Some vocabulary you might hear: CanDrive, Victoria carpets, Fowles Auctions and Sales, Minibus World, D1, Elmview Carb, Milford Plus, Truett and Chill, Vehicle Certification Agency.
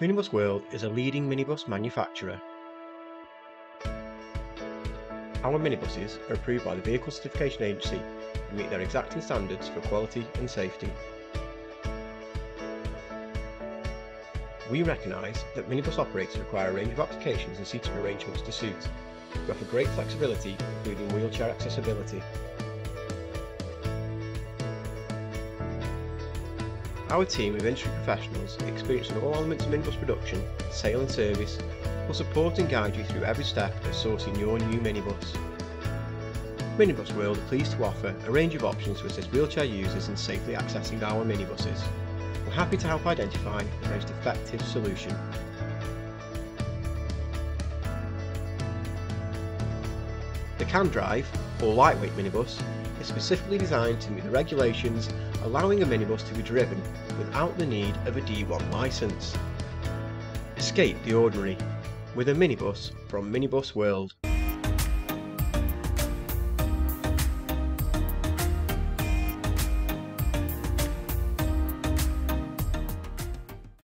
Minibus World is a leading minibus manufacturer. Our minibuses are approved by the Vehicle Certification Agency and meet their exacting standards for quality and safety. We recognise that minibus operators require a range of applications and seating arrangements to suit. We offer great flexibility, including wheelchair accessibility. Our team of industry professionals experienced in all elements of minibus production, sale and service will support and guide you through every step of sourcing your new minibus. Minibus World are pleased to offer a range of options to assist wheelchair users in safely accessing our minibuses. We're happy to help identify the most effective solution. The CanDrive, or lightweight minibus, is specifically designed to meet the regulations allowing a minibus to be driven without the need of a D1 licence. Escape the ordinary with a minibus from Minibus World.